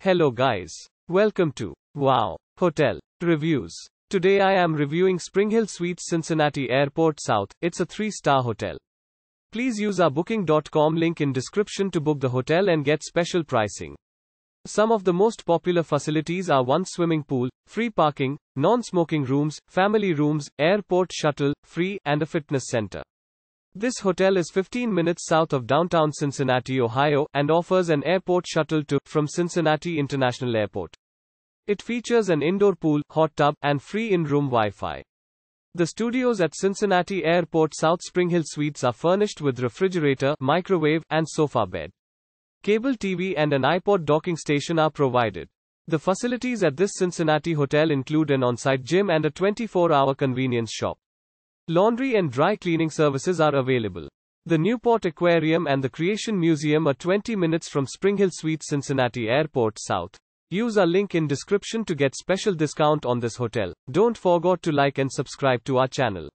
Hello guys. Welcome to Wow Hotel Reviews. Today I am reviewing SpringHill Suites Cincinnati Airport South. It's a 3-star hotel. Please use our booking.com link in description to book the hotel and get special pricing. Some of the most popular facilities are one swimming pool, free parking, non-smoking rooms, family rooms, airport shuttle, free, and a fitness center. This hotel is 15 minutes south of downtown Cincinnati, Ohio, and offers an airport shuttle to from Cincinnati International Airport. It features an indoor pool, hot tub, and free in-room Wi-Fi. The studios at Cincinnati Airport South SpringHill Suites are furnished with refrigerator, microwave, and sofa bed. Cable TV and an iPod docking station are provided. The facilities at this Cincinnati hotel include an on-site gym and a 24-hour convenience shop. Laundry and dry cleaning services are available. The Newport Aquarium and the Creation Museum are 20 minutes from SpringHill Suites Cincinnati Airport South. Use our link in description to get special discount on this hotel. Don't forget to like and subscribe to our channel.